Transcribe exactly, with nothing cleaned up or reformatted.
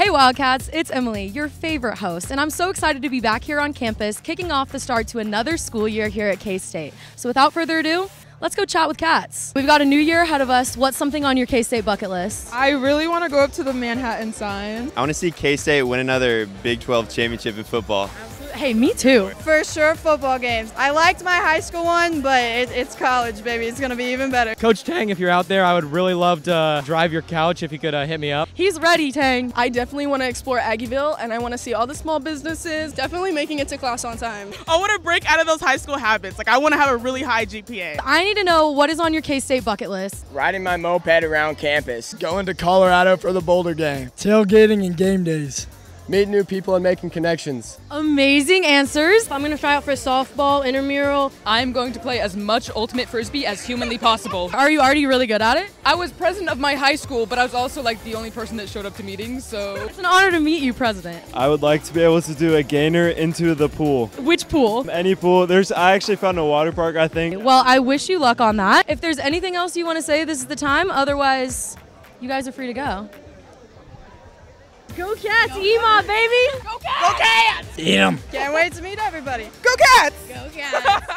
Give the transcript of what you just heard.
Hey Wildcats, it's Emily, your favorite host, and I'm so excited to be back here on campus, kicking off the start to another school year here at K-State. So without further ado, let's go chat with Cats. We've got a new year ahead of us. What's something on your K-State bucket list? I really want to go up to the Manhattan sign. I want to see K-State win another Big twelve championship in football. Absolutely. Hey, me too. For sure, football games. I liked my high school one, but it, it's college, baby. It's going to be even better. Coach Tang, if you're out there, I would really love to drive your couch if you could uh, hit me up. He's ready, Tang. I definitely want to explore Aggieville, and I want to see all the small businesses. Definitely making it to class on time. I want to break out of those high school habits. Like, I want to have a really high G P A. I need to know what is on your K-State bucket list. Riding my moped around campus. Going to Colorado for the Boulder game. Tailgating and game days. Meeting new people and making connections. Amazing answers. I'm going to try out for softball, intramural. I'm going to play as much ultimate frisbee as humanly possible. Are you already really good at it? I was president of my high school, but I was also like the only person that showed up to meetings, so. It's an honor to meet you, president. I would like to be able to do a gainer into the pool. Which pool? Any pool. There's. I actually found a water park, I think. Well, I wish you luck on that. If there's anything else you want to say, this is the time. Otherwise, you guys are free to go. Go Cats, E M A, baby! Go Cats! Go Cats! Damn! Can't wait to meet everybody. Go Cats! Go Cats!